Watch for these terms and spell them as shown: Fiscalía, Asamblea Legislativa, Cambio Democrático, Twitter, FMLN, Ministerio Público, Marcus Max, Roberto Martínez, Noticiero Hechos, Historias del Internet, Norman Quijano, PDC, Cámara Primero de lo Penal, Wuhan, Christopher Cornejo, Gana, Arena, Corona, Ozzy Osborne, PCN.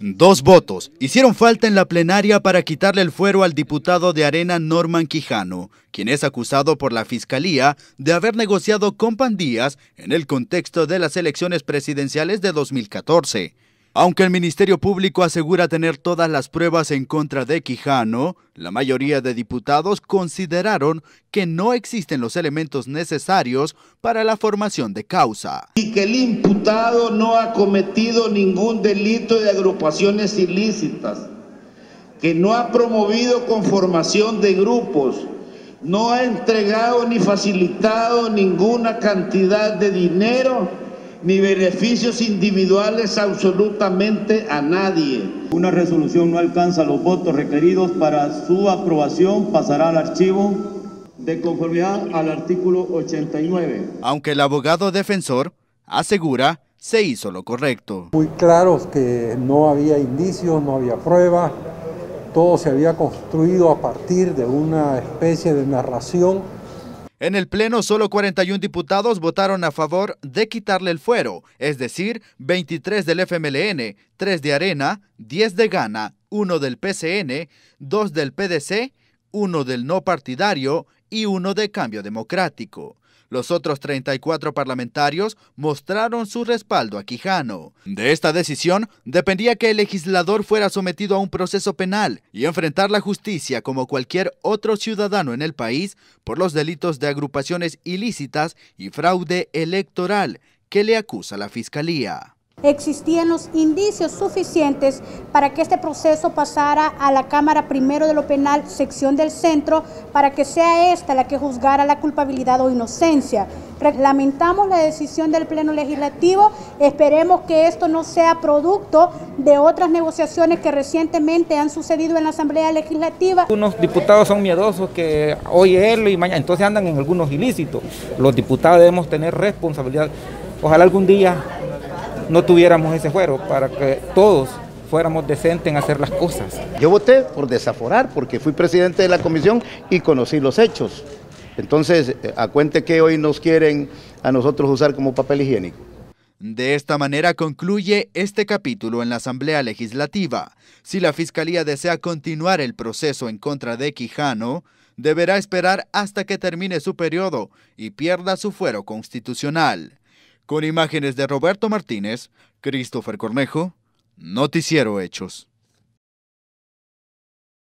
Dos votos hicieron falta en la plenaria para quitarle el fuero al diputado de Arena Norman Quijano, quien es acusado por la Fiscalía de haber negociado con pandillas en el contexto de las elecciones presidenciales de 2014. Aunque el Ministerio Público asegura tener todas las pruebas en contra de Quijano, la mayoría de diputados consideraron que no existen los elementos necesarios para la formación de causa. Y que el imputado no ha cometido ningún delito de agrupaciones ilícitas, que no ha promovido conformación de grupos, no ha entregado ni facilitado ninguna cantidad de dinero ni beneficios individuales absolutamente a nadie. Una resolución no alcanza los votos requeridos para su aprobación, pasará al archivo de conformidad al artículo 89. Aunque el abogado defensor asegura se hizo lo correcto. Muy claros que no había indicios, no había pruebas, todo se había construido a partir de una especie de narración. En el Pleno, solo 41 diputados votaron a favor de quitarle el fuero, es decir, 23 del FMLN, 3 de Arena, 10 de Gana, 1 del PCN, 2 del PDC, 1 del no partidario y 1 de Cambio Democrático. Los otros 34 parlamentarios mostraron su respaldo a Quijano. De esta decisión dependía que el legislador fuera sometido a un proceso penal y enfrentar la justicia como cualquier otro ciudadano en el país por los delitos de agrupaciones ilícitas y fraude electoral que le acusa la Fiscalía. Existían los indicios suficientes para que este proceso pasara a la Cámara Primero de lo Penal, sección del centro, para que sea esta la que juzgara la culpabilidad o inocencia. Lamentamos la decisión del Pleno Legislativo, esperemos que esto no sea producto de otras negociaciones que recientemente han sucedido en la Asamblea Legislativa. Unos diputados son miedosos que hoy es y mañana, entonces andan en algunos ilícitos. Los diputados debemos tener responsabilidad, ojalá algún día no tuviéramos ese fuero para que todos fuéramos decentes en hacer las cosas. Yo voté por desaforar porque fui presidente de la comisión y conocí los hechos. Entonces, a cuenta que hoy nos quieren a nosotros usar como papel higiénico. De esta manera concluye este capítulo en la Asamblea Legislativa. Si la Fiscalía desea continuar el proceso en contra de Quijano, deberá esperar hasta que termine su periodo y pierda su fuero constitucional. Con imágenes de Roberto Martínez, Christopher Cornejo, Noticiero Hechos.